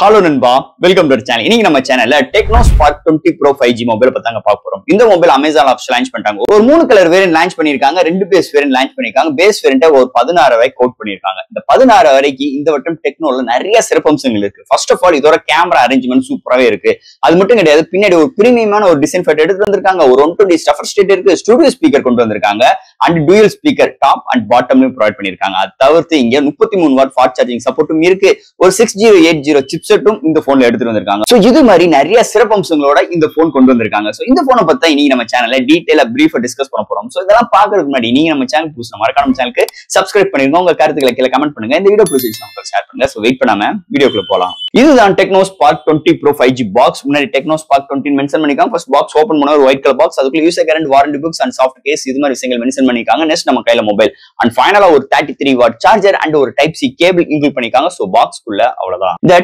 Hello Nanba, welcome to our channel. Inning nama channel la Tecno Spark 20 Pro 5G mobile patanga paak porom. Indha mobile Amazon apps launch pannanga. Or 3 color variant launch pannirukanga, 2 base variant launch pannirukanga. Base variant or 16 vai quote pannirukanga. Indha 16 varaiku indha vattam Tecno la nariya sirapamsangal irukku. First of all, idora camera arrangement superave irukku. Adu mattum kediyadhu, pinnadi or premium ana or design fit eduthu vandirukanga. Or 120 stuffer state irukku, studio speaker kondu vandirukanga and dual speaker top and bottom la provide pannirukanga. Adha thavirthu inga 33 watt fast charging support irukku. Or 6080 chips in the phone. So, this is the phone. So, in the phone, we channel detail brief discuss. So, if you want to channel, subscribe and comment and video. So, wait for the video. This is the Tecno Spark 20 Pro 5G box. Tecno Spark 20 mention first box open white color box. User current warranty books and soft case. Single mention next mobile and finally 33 watt charger and a Type-C cable include. So, box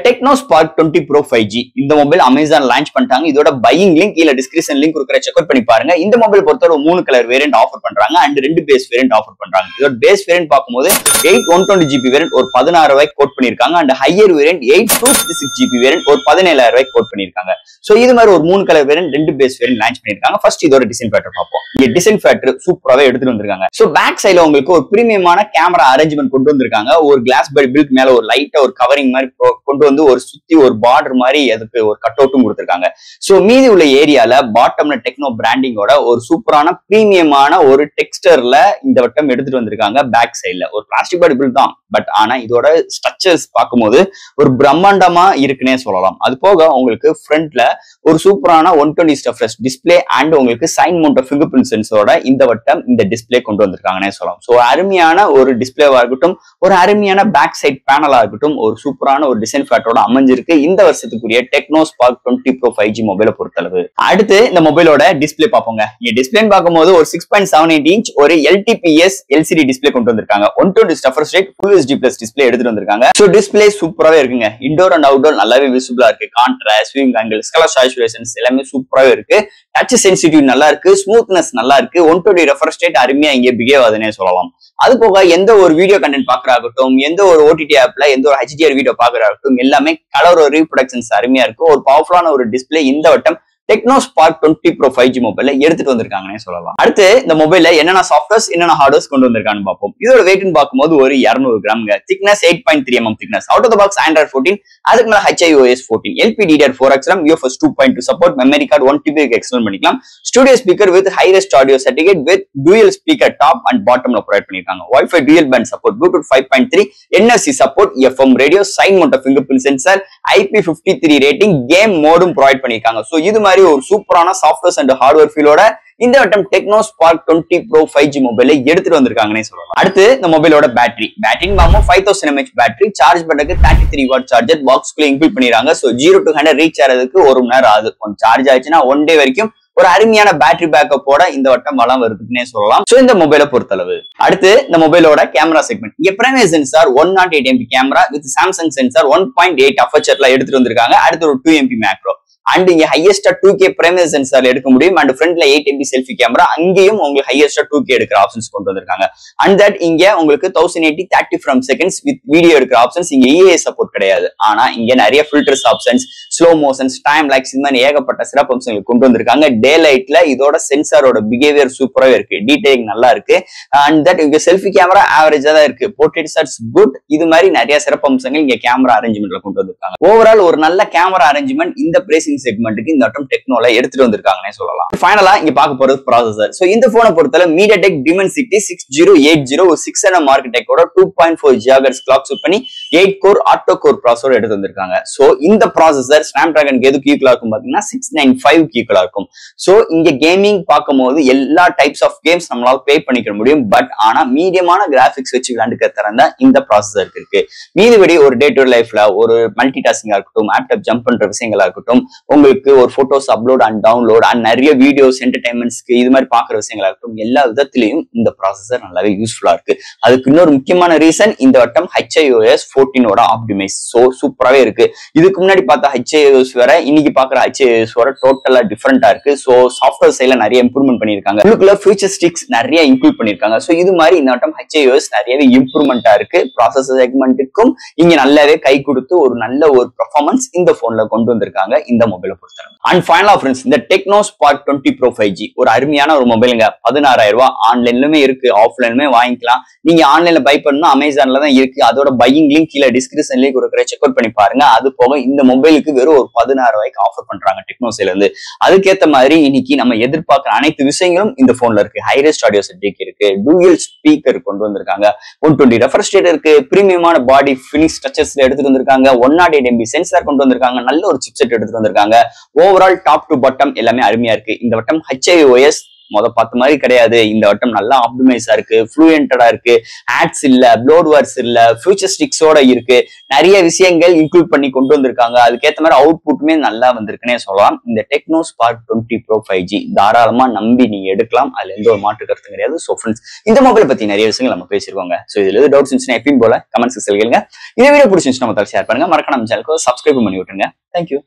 Tecno Spark 20 Pro 5G. This mobile Amazon launch pannanga. Idoda buying link illa description link irukra check out panni paarenga. This mobile porthala 3 color variant offer pandranga and 2 base variant offer pandranga. Idoda base variant paakumbodhu 8 128GB variant or 16 vai quote pannirukanga and higher variant 8 256GB variant or 17000 vai quote pannirukanga. So idu mari or 3 color variant 2 base variant launch pannirukanga. First idoda design pattern paapom. Ye design pattern superava eduthu vandirukanga. So back side la ungalku or premiumana camera arrangement kondu vandirukanga. Or glass by built mela or light or covering mari kondu vandu ஒரு சுத்தி ஒரு border மாதிரி அதுக்கு ஒரு cut அவுட்டும் கொடுத்திருக்காங்க. So மீதி உள்ள ஏரியால பாட்டம்ல டெக்னோ பிராண்டிங்கோட ஒரு சூப்பரான பிரீமியமான ஒரு டெக்ஸ்டர்ல இந்த வட்டம் எடுத்துட்டு வந்திருக்காங்க. பேக் சைடுல ஒரு பிளாஸ்டிக் பாடி பில்ட் தான், பட் ஆனா இதோட ஸ்ட்ரக்சர்ஸ் பாக்கும்போது ஒரு பிரம்மாண்டமா இருக்குனே சொல்லலாம். அது போக உங்களுக்கு ஃப்ரண்ட்ல ஒரு சூப்பரான 120 ஸ்டஃப்ஸ் டிஸ்ப்ளே அண்ட் உங்களுக்கு சைன் மவுண்ட் ஃபிங்கர்பிரிண்ட் சென்சரோட இந்த வட்டம் இந்த டிஸ்ப்ளே கொண்டு வந்திருக்காங்கனே சொல்லலாம். சோ அருமையான ஒரு டிஸ்ப்ளேவா இருக்கட்டும், ஒரு அருமையான பேக் சைடு பேனலா இருக்கட்டும், ஒரு சூப்பரான ஒரு டிசைன் ஃபேட்டரோட அமைஞ்சிருக்கு இந்த வருஷத்துக்குரிய Tecno Spark 20 Pro 5G மொபைலை பொறுத்தளவு. அடுத்து இந்த மொபைலோட டிஸ்ப்ளே பாப்போங்க. இந்த டிஸ்ப்ளேன் பாக்கும்போது ஒரு 6.78 இன்ச் ஒரு LTPS LCD டிஸ்ப்ளே கொண்டு வந்திருக்காங்க. 120 ஸ்டஃபர் ஸ்ட்ரைட் Full HD+ டிஸ்ப்ளே எடுத்துட்டு வந்திருக்காங்க. சோ டிஸ்ப்ளே சூப்பராவே இருக்குங்க. இன்டோர் அண்ட் அவுட்டோர் நல்லாவே விசிபிளா இருக்கு. கான்ட்ராஸ்ட், ஸ்விங் ஆங்கிள்ஸ், கலர் சேச்சுரேஷன்ஸ் எல்லாமே சூப்பராவே இருக்கு. டச் சென்சிட்டிவ் நல்லா இருக்கு, ஸ்மூத்னஸ் நல்லா இருக்கு. 120 ரெஃப்ரெஷ் ரேட் அருமையா இங்க பிஹேவ் ஆகுதுனே சொல்லலாம். அது போக எந்த ஒரு வீடியோ கண்டென்ட் பாக்குறாகட்டும், எந்த ஒரு OTT ஆப்ல எந்த ஒரு HDR வீடியோ பாக்குறாகட்டும் எல்லாமே கலர் ஒரு ரீப்ரொடக்ஷன்ஸ் அருமையா இருக்கும். ஒரு பவர்ஃபுல்லான ஒரு டிஸ்பிளே இந்த வட்டம் Tecno Spark 20 Pro 5G மொபைல்ல எடுத்துட்டு வந்திருக்காங்கனே சொல்லலாம். அடுத்து இந்த மொபைல்ல என்னென்ன சாஃப்ட்வேர்ஸ் என்னென்ன ஹார்ட்வேர்ஸ் கொண்டு வந்திருக்காங்கன்னு பாப்போம். இதோட வெயிட்னு பாக்கும்போது ஒரு 200 கிராம்ங்க. Thickness 8.3mm thickness. Out of the box Android 14, அதுக்கு மேல HIOS 14, LPDDR4X RAM, UFS 2.2 support, memory card 1TB external பண்ணிக்கலாம். Studio speaker with high-res audio certificate with dual speaker top and bottomல ப்ரொவைட் பண்ணிருக்காங்க. Wi-Fi dual band support, Bluetooth 5.3, NFC support, FM radio, sign mount fingerprint sensor, IP53 rating, game mode provide பண்ணிருக்காங்க. So இது ஒரு சூப்பரான software and hardware ஃபீலோட இந்த வட்டம் Tecno Spark 20 Pro 5G மொபைலை எடுத்துட்டு வந்திருக்காங்கனே சொல்லலாம். அடுத்து இந்த மொபைலோட பேட்டரி. பேட்டரின் பாமோ 5000 mAh பேட்டரி, சார்ஜ் பண்ணதுக்கு 33 வாட் சார்ஜர் பாக்ஸ்க்குள்ள இன்க்ளூட் பண்ணிராங்க. சோ 0 to 100 ரீச் ஆறதுக்கு 1 மணி நேரம் ஆகுது. கொஞ்சம் சார்ஜ் ஆயிச்சுனா 1 டே வரைக்கும் ஒரு அருமையான பேட்டரி பேக்கப்போட இந்த வட்டம் வளம் வருதுன்னே சொல்லலாம். சோ இந்த மொபைலை பொறுத்தளவு. அடுத்து இந்த மொபைலோட கேமரா செக்மெண்ட். இங்க primary sensor 108MP camera with Samsung sensor 1.8 அபர்ச்சர்ல எடுத்துட்டு வந்திருக்காங்க. அடுத்து ஒரு 2MP மேக்ரோ and இங்க ஹையஸ்டா 2K பிரைமரி சென்சார்ல எடுக்க முடியும் and ஃப்ரண்ட்ல 8MP செல்ஃபி கேமரா அங்கேயும் உங்களுக்கு ஹையஸ்டா 2K எடுக்கிற ஆப்ஷன்ஸ் கொண்டு வந்திருக்காங்க. அண்ட் தட் இங்க உங்களுக்கு 1080 30 frames seconds வித் வீடியோ எடுக்கிற ஆப்ஷன்ஸ் இங்க EA சப்போர்ட் கிடையாது. ஆனா இங்க நிறைய filters options, slow motions, time lapse இந்த மாதிரி ஏகப்பட்ட சிறப்பு அம்சங்கள் கொண்டு வந்திருக்காங்க. டே லைட்ல இதோட சென்சாரோட பிஹேவியர் சூப்பராவே இருக்கு, டீடைலிங் நல்லா இருக்கு. அண்ட் தட் இங்க செல்ஃபி கேமரா ஆவரேஜா தான் இருக்கு, போர்ட்ரேட் ஷாட்ஸ் குட். இது மாதிரி நிறைய சிறப்பு அம்சங்கள் இங்க கேமரா அரேஞ்ச்மெண்ட்ல கொண்டு வந்திருக்காங்க. ஓவரால் ஒரு நல்ல கேமரா அரேஞ்ச்மெண்ட் இந்த பிரைஸ் செக்மெண்ட்டுக்கு இந்த வட்டம் டெக்னோல எடுத்துட்டு வந்திருக்காங்கனே சொல்லலாம். ஃபைனலா இங்க பார்க்க போறது ப்ராசஸர். சோ இந்த போனை பொறுத்தல MediaTek Dimensity 6080 ஒரு 6nm ஆர்க்கிடெக்டோட 2.4 GHz கிளாக் சூட் பண்ணி 8 கோர் ஆட்டோ கோர் ப்ராசஸர் எடுத்து வந்திருக்காங்க. சோ இந்த ப்ராசஸர் Snapdragon எதுக்கு ஈக்குவலா இருக்கும் பாத்தீங்கன்னா 695க்கு ஈக்குவலா இருக்கும். சோ இங்க கேமிங் பாக்கும்போது எல்லா டைப்ஸ் ஆஃப் கேம்ஸ் நம்மளால ப்ளே பண்ணிக்க முடியும். பட் ஆனா மீடியமான கிராபிக்ஸ் வச்சு விளையாண்டுக்க தரந்த இந்த ப்ராசஸருக்கு இருக்கு. மீதிபடி ஒரு டே டு டே லைஃப்ல ஒரு மல்டி டாஸ்கிங்கா இருக்கட்டும், ஆப்டாப் ஜம்ப் பண்ற விஷயங்களா இருக்கட்டும், உங்களுக்கு ஒரு photos upload and download and நிறைய வீடியோஸ் என்டர்டைன்மெண்ட்ஸ்க்கு இது மாதிரி பாக்குற விஷயங்களா இருக்கும். எல்லா விதத்திலையும் இந்த ப்ராசஸர் நல்லாவே யூஸ்ஃபுல்லா இருக்கு. அதுக்கு இன்னொரு முக்கியமான ரீசன் இந்த வட்டம் HIOS 14 ஓட ஆப்டிமைஸ் சோ சூப்பராவே இருக்கு. இதுக்கு முன்னாடி பார்த்தா HIOS வேற, இன்னைக்கு பார்க்குற HIOS வேற டோட்டலா டிஃபரெண்டா இருக்கு. சோ சாஃப்ட்வேர் சைடுல நிறைய இம்ப்ரூவ்மெண்ட் பண்ணிருக்காங்க, இதுக்குள்ள ஃபியூச்சரிஸ்டிக்ஸ் நிறைய இன்க்ளூட் பண்ணிருக்காங்க. சோ இது மாதிரி இந்த ஆட்டம் HIOS நிறையவே இம்ப்ரூவ்மெண்டா இருக்கு. ப்ராசஸர் செக்மெண்ட்டுக்கும் இங்க நல்லாவே கை கொடுத்து ஒரு நல்ல ஒரு பெர்ஃபார்மன்ஸ் இந்த போன்ல கொண்டு வந்திருக்காங்க இந்த மொபைலை பொறுத்தவரை. அண்ட் ஃபைனலா ஃப்ரெண்ட்ஸ், இந்த டெக்னோ ஸ்பார்க் 20 Pro 5G ஒரு அருமையான ஒரு மொபைலுங்க. 16,000 ரூபாய் ஆன்லைன்லுமே இருக்கு, ஆஃப்லைன்லுமே வாங்கிக்கலாம். நீங்க ஆன்லைன்ல பை பண்ணா அமேசான்ல தான் இருக்கு. அதோட பையிங் லிங்க் கீழே டிஸ்கிரிப்ஷன் லிங்க் கொடுக்குற, செக்அவுட் பண்ணி பாருங்க. அது போக இந்த மொபைலுக்கு வெறும் ஒரு 16,000 ரூபாய்க்கு ஆஃபர் பண்றாங்க டெக்னோஸ்ல இருந்து. அதுக்கேற்ற மாதிரி இன்னைக்கு நம்ம எதிர்பார்க்கிற அனைத்து விஷயங்களும் இந்த போன்ல இருக்கு. ஹைரஸ்ட் ஆடியோ செட்டிங் இருக்கு, டூயல் ஸ்பீக்கர் கொண்டு வந்திருக்காங்க, 120 ரெஃப்ரெஷ் ரேட் இருக்கு, பிரீமியமான பாடி ஃபினிஷ் ஸ்ட்ரக்சர்ஸ்ல எடுத்துட்டு வந்திருக்காங்க, 108 MB சென்சார் கொண்டு வந்திருக்காங்க, நல்ல ஒரு சிப்செட் எடுத்துட்டு வந்திருக்காங்க. ஓவரால் டாப் டு பாட்டம் எல்லாமே அருமையா இருக்கு. இந்த வட்டம் HIOS பார்த்த மாதிரி கிடையாது. இந்த வட்டம் நல்லா ஆப்டிமைஸா இருக்கு, ஃப்ளூயன்டா இருக்கு, ஆட்ஸ் இல்ல, ப்ளோட்வேர்ஸ் இல்ல, ஃபியூச்சரிஸ்டிக்ஸோட இருக்கு. நிறைய விஷயங்கள் இன்க்ளூட் பண்ணி கொண்டு வந்திருக்காங்க. அதுக்கேற்ற மாதிரி அவுட்புட்டுமே நல்லா வந்திருக்குன்னே சொல்லலாம். இந்த டெக்னோ ஸ்பார்க் 20 Pro 5G தாராளமா நம்பி நீங்க எடுக்கலாம், அதுல எந்த ஒரு மாற்று கருத்து கிடையாது. சோ ஃப்ரெண்ட்ஸ், இந்த மொபைல் பத்தி நிறைய விஷயங்கள் நம்ம பேசிருக்கோங்க. சோ இதுல ஏதாவது டவுட்ஸ் இருந்துச்சுன்னா எப்பயும் போல கமெண்ட்ஸ் கேளுங்க. இந்த வீடியோ பிடிச்சிருந்துச்சுன்னா ஷேர் பண்ணுங்க, மறக்காம சேனலுக்கு சப்ஸ்கிரைப் பண்ணி விட்டுருங்க. தேங்க்யூ.